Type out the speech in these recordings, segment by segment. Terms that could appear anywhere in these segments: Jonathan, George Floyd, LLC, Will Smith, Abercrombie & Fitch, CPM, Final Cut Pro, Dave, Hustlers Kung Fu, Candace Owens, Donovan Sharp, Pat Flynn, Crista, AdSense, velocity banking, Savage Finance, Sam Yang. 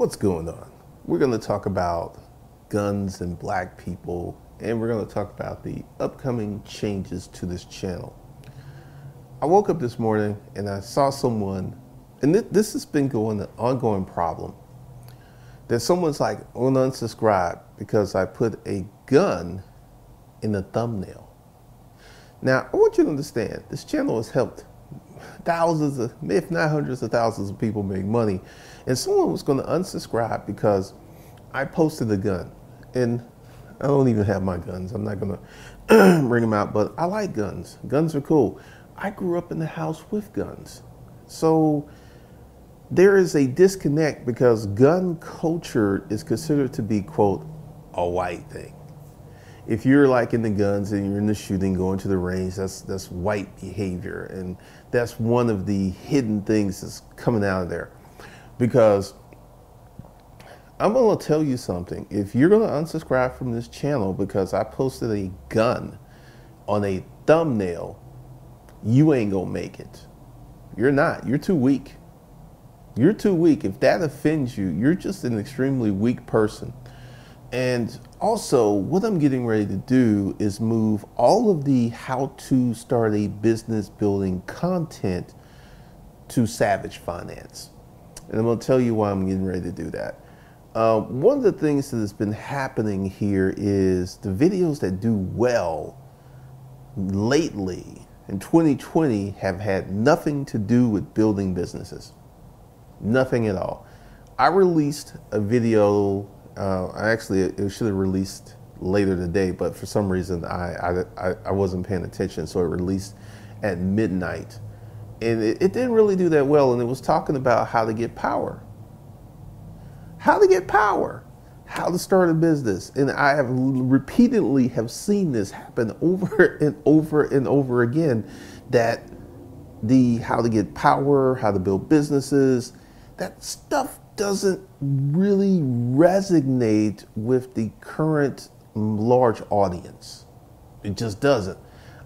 what's going on? We're going to talk about guns and black people, and we're going to talk about the upcoming changes to this channel. I woke up this morning and I saw someone, and this has been an ongoing problem, that someone's like, I'm going to unsubscribe because I put a gun in the thumbnail. Now, I want you to understand, this channel has helped thousands of, if not hundreds of thousands of people make money, and someone was going to unsubscribe because I posted a gun, and I don't even have my guns. I'm not going to bring them out, but I like guns. Guns are cool. I grew up in the house with guns. So there is a disconnect because gun culture is considered to be, quote, a white thing. If you're like in the guns and you're in the shooting, going to the range, that's white behavior. And that's one of the hidden things that's coming out of there. Because I'm going to tell you something. If you're going to unsubscribe from this channel because I posted a gun on a thumbnail, you ain't going to make it. You're not. You're too weak. You're too weak. If that offends you, you're just an extremely weak person. And also, what I'm getting ready to do is move all of the how to start a business building content to Savage Finance. And I'm going to tell you why I'm getting ready to do that. One of the things that has been happening here is the videos that do well lately in 2020 have had nothing to do with building businesses. Nothing at all. I released a video. It should have released later today, but for some reason I wasn't paying attention, so it released at midnight, and it didn't really do that well. And it was talking about how to get power, how to start a business, and I have repeatedly seen this happen over and over and over again. That the how to get power, how to build businesses, that stuff doesn't really resonate with the current large audience. It just doesn't.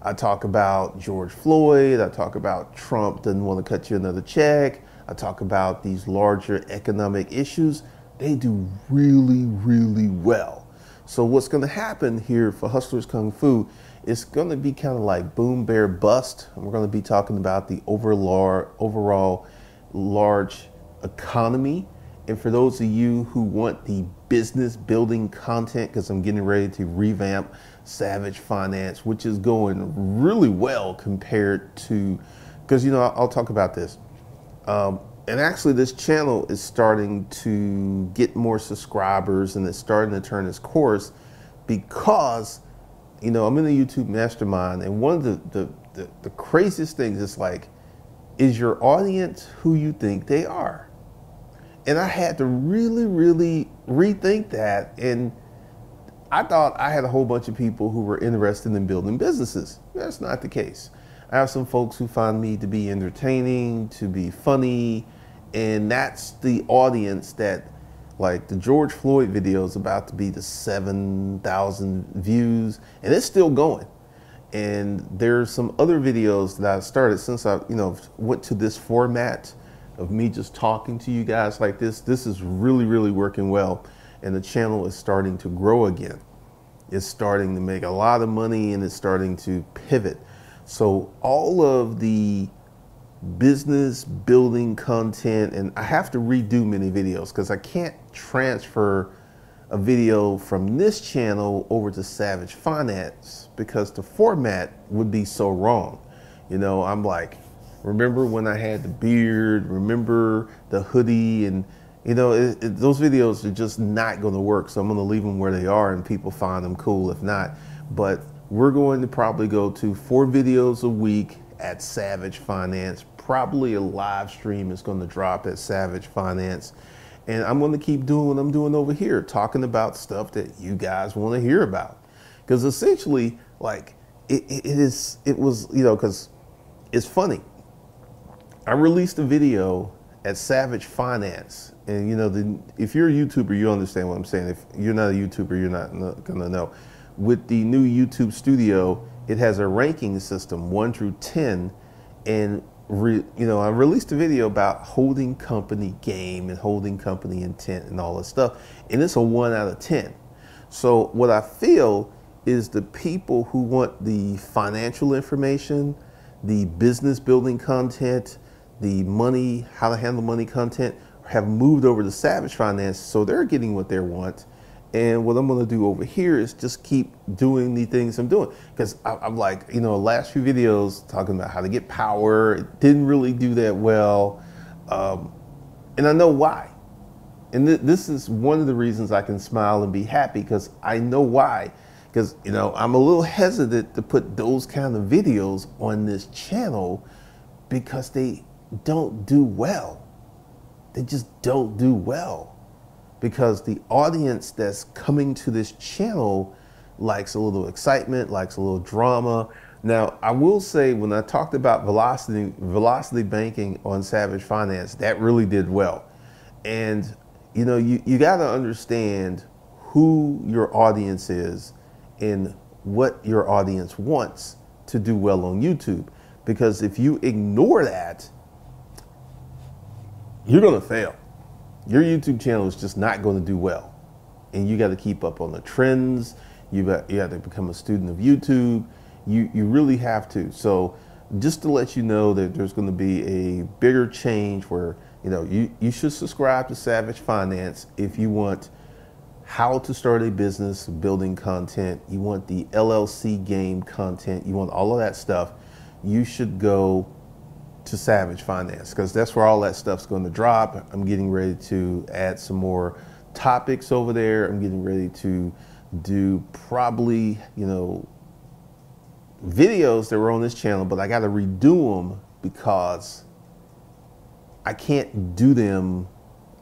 I talk about George Floyd. I talk about Trump doesn't want to cut you another check. I talk about these larger economic issues. They do really, really well. So what's going to happen here for Hustlers Kung Fu is going to be kind of like boom, bear, bust. And we're going to be talking about the overall large economy. And for those of you who want the business building content, because I'm getting ready to revamp Savage Finance, which is going really well compared to, because, you know, I'll talk about this. And actually, this channel is starting to get more subscribers, and it's starting to turn its course because, you know, I'm in a YouTube mastermind. And one of the craziest things is like, is your audience who you think they are? And I had to really, really rethink that. And I thought I had a whole bunch of people who were interested in building businesses. That's not the case. I have some folks who find me to be entertaining, to be funny. And that's the audience that, like, the George Floyd video is about to be the 7,000 views. And it's still going. And there's some other videos that I started since I, you know, went to this format of me just talking to you guys like this. This is really, really working well. And the channel is starting to grow again. It's starting to make a lot of money, and it's starting to pivot. So all of the business building content, and I have to redo many videos because I can't transfer a video from this channel over to Savage Finance because the format would be so wrong. You know, I'm like, remember when I had the beard, remember the hoodie, and, you know, those videos are just not going to work. So I'm going to leave them where they are, and people find them cool if not. But we're going to probably go to 4 videos a week at Savage Finance. Probably a live stream is going to drop at Savage Finance. And I'm going to keep doing what I'm doing over here, talking about stuff that you guys want to hear about. Because essentially, like, it was, you know, because it's funny. I released a video at Savage Finance, and, you know, if you're a YouTuber, you understand what I'm saying. If you're not a YouTuber, you're not gonna know. With the new YouTube Studio, it has a ranking system, 1 through 10, and I released a video about holding company game and holding company intent and all this stuff, and it's a 1 out of 10. So what I feel is the people who want the financial information, the business building content, the money, how to handle money content, have moved over to Savage Finance, so they're getting what they want. And what I'm gonna do over here is just keep doing the things I'm doing. Because I'm like, last few videos talking about how to get power, didn't really do that well. And I know why. And this is one of the reasons I can smile and be happy, because I know why. Because, I'm a little hesitant to put those kind of videos on this channel because they don't do well. They just don't do well. Because the audience that's coming to this channel likes a little excitement, likes a little drama. Now, I will say, when I talked about velocity banking on Savage Finance, that really did well. And you got to understand who your audience is and what your audience wants to do well on YouTube. Because if you ignore that, you're going to fail. Your YouTube channel is just not going to do well, and you got to keep up on the trends. You have to become a student of YouTube. You really have to. So just to let you know that there's going to be a bigger change where you should subscribe to Savage Finance if you want how to start a business, building content. You want the LLC game content. You want all of that stuff. You should go to Savage Finance, because that's where all that stuff's going to drop. I'm getting ready to add some more topics over there. I'm getting ready to do probably, videos that were on this channel, but I got to redo them because I can't do them.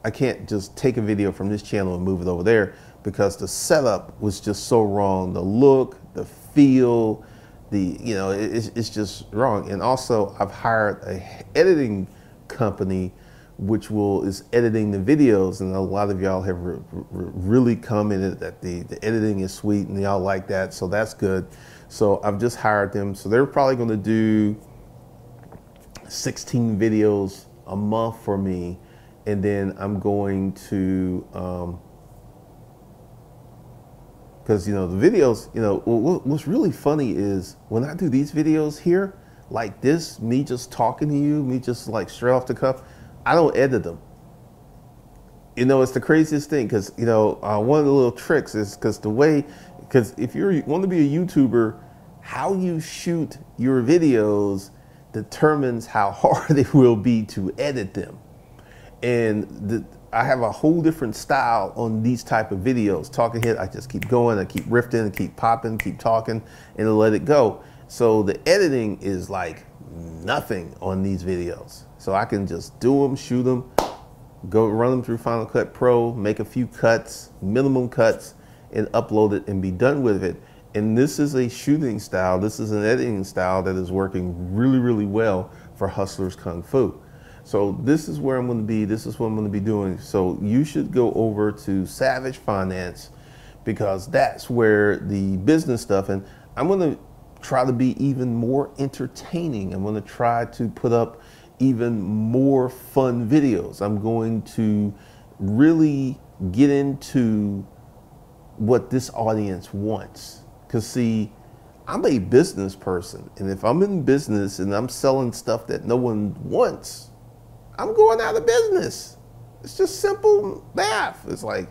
I can't just take a video from this channel and move it over there because the setup was just so wrong. The look, the feel, it's just wrong. And also, I've hired a editing company which is editing the videos, and a lot of y'all have really commented that the editing is sweet and y'all like that, so that's good. So I've just hired them, so they're probably going to do 16 videos a month for me, and then I'm going to because, the videos, what's really funny is when I do these videos here, like this, me just talking to you, me just like straight off the cuff, I don't edit them. It's the craziest thing because, one of the little tricks is because if you want to be a YouTuber, how you shoot your videos determines how hard it will be to edit them. And I have a whole different style on these type of videos. Talking here, I just keep going, I keep riffing, I keep popping, keep talking, and I let it go. So the editing is like nothing on these videos. So I can just do them, shoot them, go run them through Final Cut Pro, make a few cuts, minimum cuts, and upload it and be done with it. And this is a shooting style, this is an editing style that is working really, really well for Hustlers Kung Fu. So this is where I'm going to be. This is what I'm going to be doing. So you should go over to Savage Finance because that's where the business stuff. And I'm going to try to be even more entertaining. I'm going to try to put up even more fun videos. I'm going to really get into what this audience wants. Because see, I'm a business person. And if I'm in business and I'm selling stuff that no one wants, I'm going out of business. It's just simple math. It's like,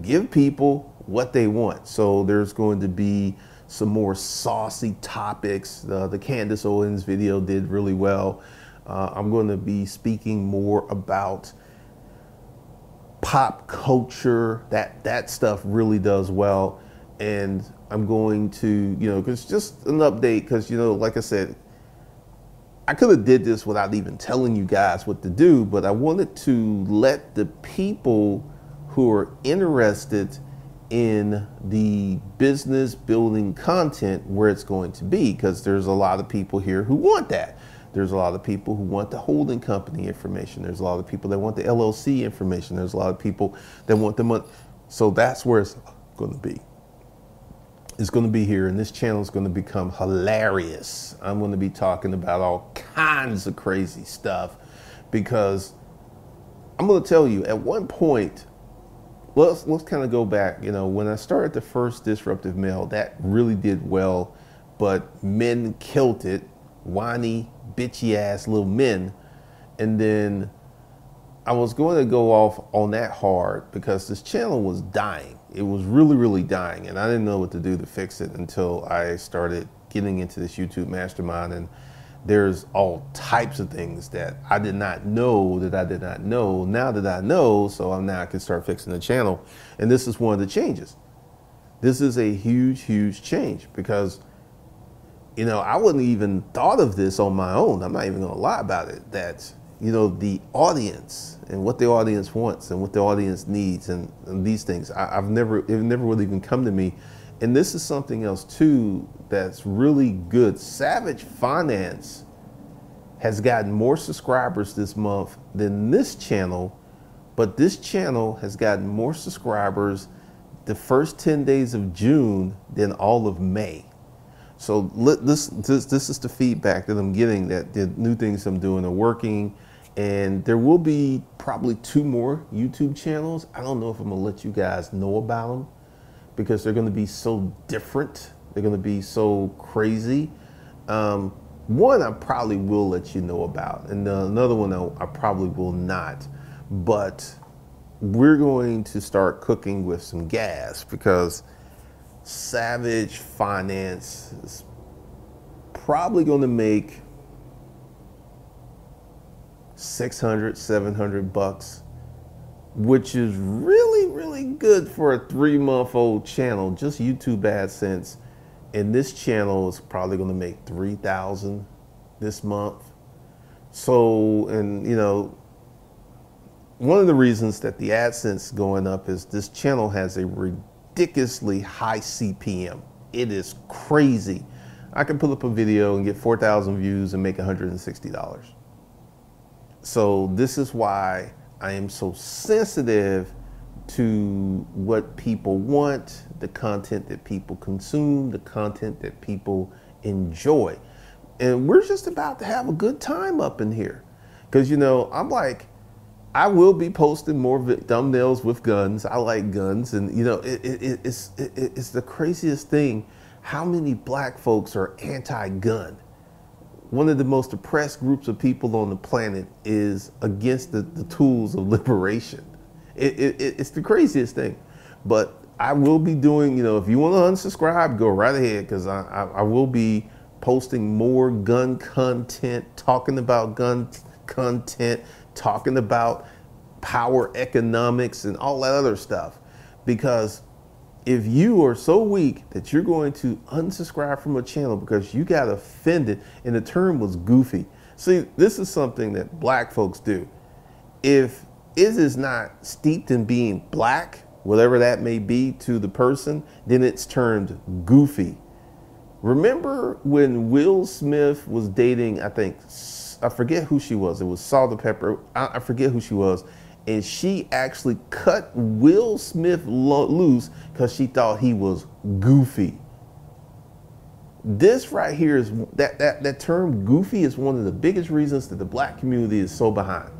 give people what they want. So there's going to be some more saucy topics. The Candace Owens video did really well. I'm going to be speaking more about pop culture. That stuff really does well. And I'm going to, because just an update, because, like I said, I could have did this without even telling you guys what to do, but I wanted to let the people who are interested in the business building content where it's going to be, because there's a lot of people here who want that. There's a lot of people who want the holding company information. There's a lot of people that want the LLC information. There's a lot of people that want the money. So that's where it's going to be. is going to be here, and this channel is going to become hilarious. I'm going to be talking about all kinds of crazy stuff, because I'm going to tell you, at one point, let's kind of go back. You know, when I started the first Disruptive Male, that really did well, but men killed it, whiny, bitchy-ass little men, and then I was going to go off on that hard because this channel was dying. It was really, really dying, and I didn't know what to do to fix it until I started getting into this YouTube mastermind, and there's all types of things that I did not know that I did not know. Now that I know, so now I can start fixing the channel, and this is one of the changes. This is a huge, huge change because, you know, I wouldn't even thought of this on my own. I'm not even gonna lie about it, that, you know, the audience and what the audience wants and what the audience needs and these things. It never would even come to me. And this is something else too that's really good. Savage Finance has gotten more subscribers this month than this channel, but this channel has gotten more subscribers the first 10 days of June than all of May. So this is the feedback that I'm getting, that the new things I'm doing are working. And there will be probably 2 more YouTube channels. I don't know if I'm gonna let you guys know about them because they're gonna be so different. They're gonna be so crazy. One I probably will let you know about, and another one I probably will not. But we're going to start cooking with some gas because Savage Finance is probably gonna make 600, 700 bucks, which is really, really good for a 3-month-old channel, just YouTube AdSense. And this channel is probably going to make 3,000 this month. So, and you know, one of the reasons that the AdSense going up is this channel has a ridiculously high CPM. It is crazy. I can pull up a video and get 4,000 views and make $160. So this is why I am so sensitive to what people want, the content that people consume, the content that people enjoy. And we're just about to have a good time up in here. Because, you know, I'm like, I will be posting more thumbnails with guns. I like guns. And, you know, it's the craziest thing how many black folks are anti-gun. One of the most oppressed groups of people on the planet is against the tools of liberation. It's the craziest thing. But I will be doing, you know, if you want to unsubscribe, go right ahead, because I will be posting more gun content, talking about gun content, talking about power economics and all that other stuff. Because if you are so weak that you're going to unsubscribe from a channel because you got offended and the term was goofy. See, this is something that black folks do. If it is not steeped in being black, whatever that may be to the person, then it's termed goofy. Remember when Will Smith was dating, I think, I forget who she was. It was Salt and Pepper. I forget who she was. And she actually cut Will Smith loose because she thought he was goofy. This right here is, that term goofy is one of the biggest reasons that the black community is so behind.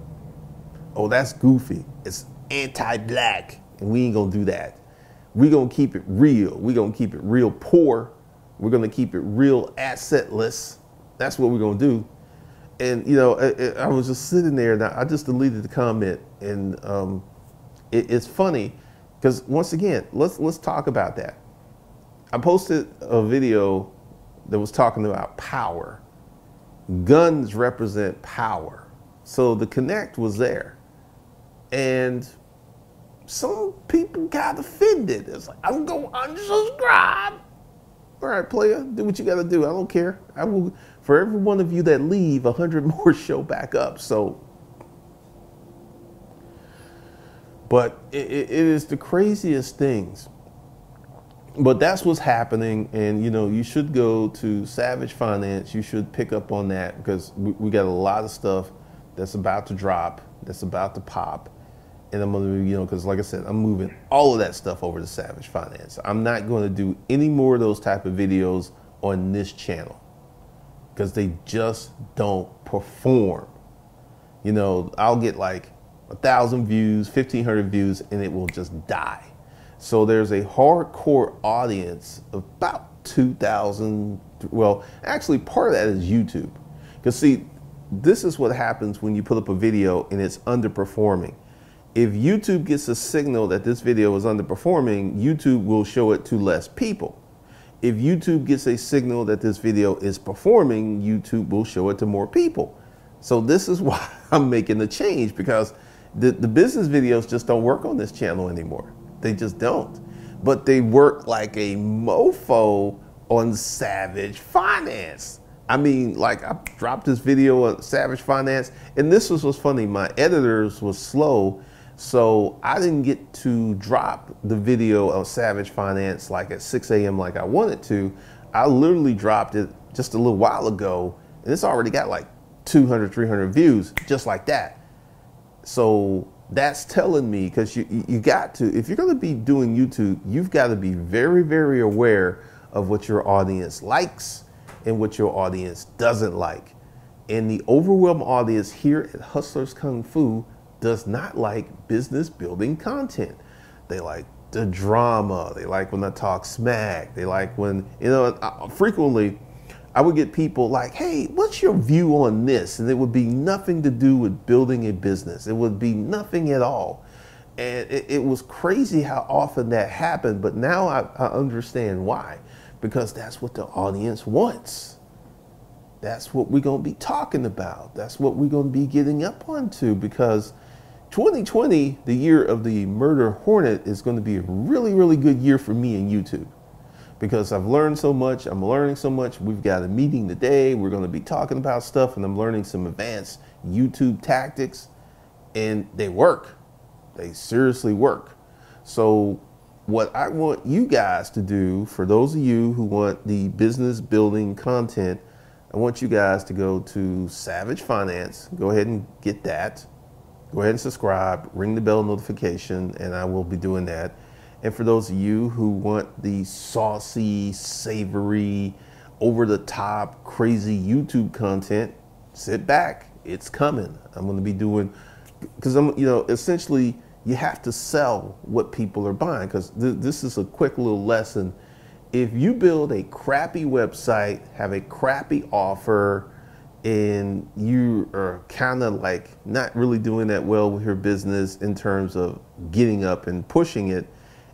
Oh, that's goofy. It's anti-black, and we ain't gonna do that. We're gonna keep it real. We're gonna keep it real poor. We're gonna keep it real assetless. That's what we're gonna do. And, you know, I was just sitting there and I just deleted the comment. And it's funny because, once again, let's talk about that. I posted a video that was talking about power. Guns represent power. So the connect was there. And some people got offended. It's like, I'm going to unsubscribe. All right, player, do what you got to do. I don't care. I will, for every one of you that leave, 100 more show back up. So, but it is the craziest things. But that's what's happening. And, you know, you should go to Savage Finance. You should pick up on that because we got a lot of stuff that's about to drop, that's about to pop. and I'm gonna, you know, because like I said, I'm moving all of that stuff over to Savage Finance. I'm not going to do any more of those type of videos on this channel because they just don't perform. You know, I'll get like 1,000 views, 1,500 views, and it will just die. So there's a hardcore audience of about 2,000. Well, actually, part of that is YouTube. Because see, this is what happens when you put up a video and it's underperforming. If YouTube gets a signal that this video is underperforming, YouTube will show it to less people. If YouTube gets a signal that this video is performing, YouTube will show it to more people. So this is why I'm making the change, because the business videos just don't work on this channel anymore. They just don't. But they work like a mofo on Savage Finance. I mean, like, I dropped this video on Savage Finance, and this was what's funny. My editors was slow, so I didn't get to drop the video on Savage Finance like at 6 a.m. like I wanted to. I literally dropped it just a little while ago, and it's already got like 200, 300 views, just like that. So that's telling me, because you got to, if you're going to be doing YouTube, you've got to be very, very aware of what your audience likes and what your audience doesn't like. And the overwhelming audience here at Hustlers Kung Fu does not like business building content. They like the drama. They like when I talk smack. They like when, you know, frequently I would get people like, hey, what's your view on this? And it would be nothing to do with building a business. It would be nothing at all. And it was crazy how often that happened. But now I understand why, because that's what the audience wants. That's what we're going to be talking about. That's what we're going to be getting up onto, because 2020, the year of the murder hornet, is going to be a really, really good year for me and YouTube. Because I've learned so much, I'm learning so much. We've got a meeting today. We're going to be talking about stuff, and I'm learning some advanced YouTube tactics, and they work. They seriously work. So what I want you guys to do, for those of you who want the business building content, I want you guys to go to Savage Finance. Go ahead and get that. Go ahead and subscribe, ring the bell notification, and I will be doing that. And for those of you who want the saucy, savory, over-the-top, crazy YouTube content, sit back. It's coming. I'm going to be doing, because I'm, you know, essentially you have to sell what people are buying. Because this is a quick little lesson. If you build a crappy website, have a crappy offer, and you are kind of like not really doing that well with your business in terms of getting up and pushing it,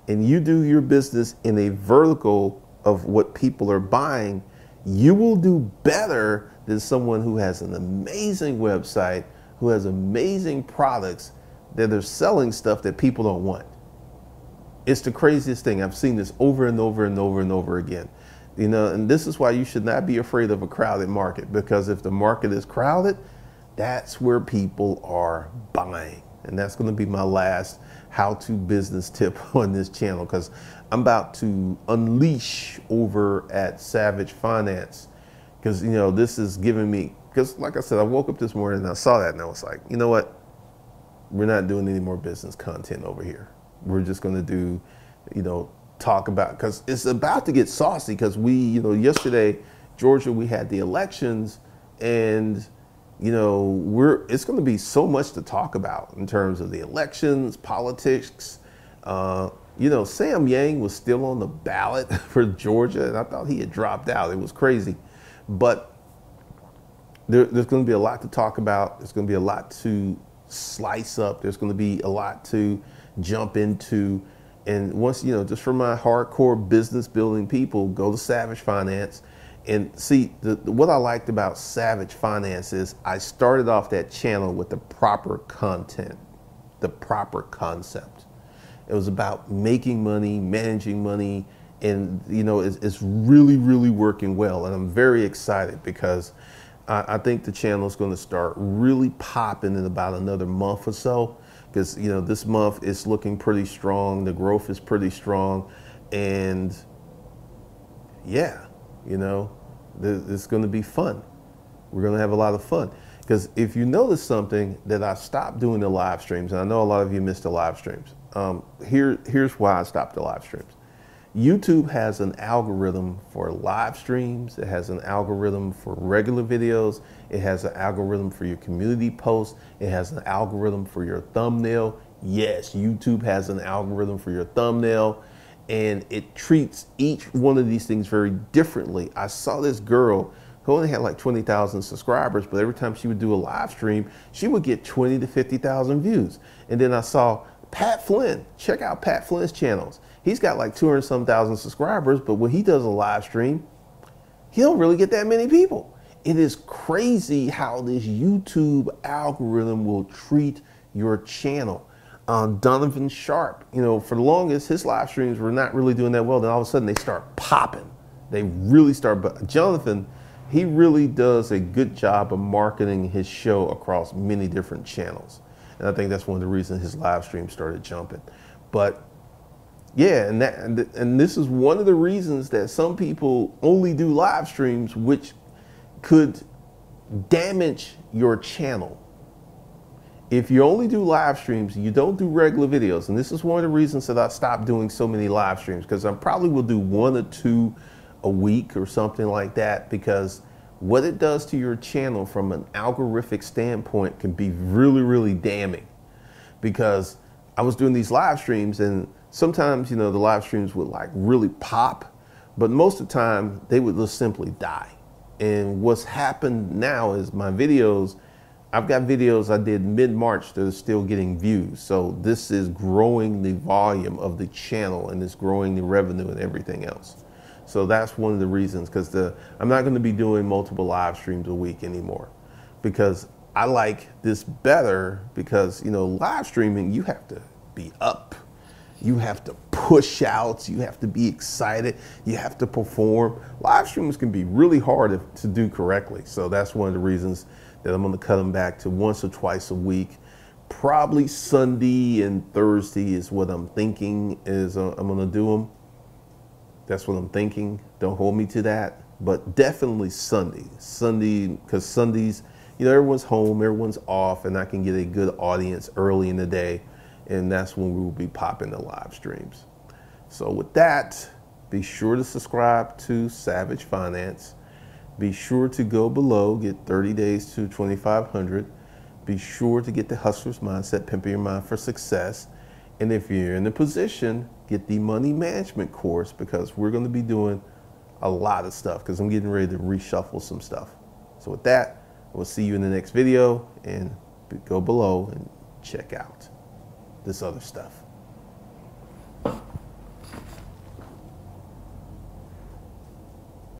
and you do your business in a vertical of what people are buying, you will do better than someone who has an amazing website, who has amazing products, that they're selling stuff that people don't want. It's the craziest thing. I've seen this over and over and over and over again. You know, and this is why you should not be afraid of a crowded market, because if the market is crowded, that's where people are buying. And that's going to be my last how-to business tip on this channel, because I'm about to unleash over at Savage Finance, because, you know, this is giving me, because like I said, I woke up this morning and I saw that and I was like, you know what? We're not doing any more business content over here. We're just going to do, you know, talk about, because it's about to get saucy, because we, you know, yesterday, Georgia, we had the elections, and you know, it's going to be so much to talk about in terms of the elections, politics. You know, Sam Yang was still on the ballot for Georgia, and I thought he had dropped out. It was crazy. But there's going to be a lot to talk about. There's going to be a lot to slice up. There's going to be a lot to jump into. And once, you know, just for my hardcore business building people, go to Savage Finance. And see, what I liked about Savage Finance is I started off that channel with the proper content, the proper concept. It was about making money, managing money, and, you know, it's really, really working well. And I'm very excited, because I think the channel is going to start really popping in about another month or so, because, you know, this month it's looking pretty strong. The growth is pretty strong. And yeah. You know, it's going to be fun. We're going to have a lot of fun. Because if you notice something, that I stopped doing the live streams, and I know a lot of you missed the live streams. Here's why I stopped the live streams. YouTube has an algorithm for live streams. It has an algorithm for regular videos. It has an algorithm for your community posts. It has an algorithm for your thumbnail. Yes, YouTube has an algorithm for your thumbnail, and it treats each one of these things very differently. I saw this girl who only had like 20,000 subscribers, but every time she would do a live stream, she would get 20,000 to 50,000 views. And then I saw Pat Flynn. Check out Pat Flynn's channels. He's got like 200-some thousand subscribers, but when he does a live stream, he don't really get that many people. It is crazy how this YouTube algorithm will treat your channel. Donovan Sharp, you know, for the longest, his live streams were not really doing that well. Then all of a sudden they start popping. They really start, but Jonathan, he really does a good job of marketing his show across many different channels. And I think that's one of the reasons his live stream started jumping. But yeah, and this is one of the reasons that some people only do live streams, which could damage your channel. If you only do live streams, you don't do regular videos. And this is one of the reasons that I stopped doing so many live streams, because I probably will do 1 or 2 a week or something like that, because what it does to your channel from an algorithmic standpoint can be really, really damning. Because I was doing these live streams, and sometimes, you know, the live streams would like really pop, but most of the time they would just simply die. And what's happened now is my videos, I've got videos I did mid-March that are still getting views. So this is growing the volume of the channel, and it's growing the revenue and everything else. So that's one of the reasons, because I'm not going to be doing multiple live streams a week anymore, because I like this better. Because, you know, live streaming, you have to be up, you have to push out, you have to be excited, you have to perform. Live streams can be really hard to do correctly. So that's one of the reasons that I'm going to cut them back to 1 or 2 times a week. Probably Sunday and Thursday is what I'm thinking is I'm going to do them. That's what I'm thinking. Don't hold me to that, but definitely Sunday. Sunday, because Sundays, you know, everyone's home, everyone's off, and I can get a good audience early in the day, and that's when we will be popping the live streams. So with that, be sure to subscribe to Savage Finance. Be sure to go below, get 30 days to 2,500. Be sure to get the Hustler's Mindset, Pimping Your Mind for Success. And if you're in the position, get the money management course, because we're going to be doing a lot of stuff, because I'm getting ready to reshuffle some stuff. So with that, we'll see you in the next video, and go below and check out this other stuff.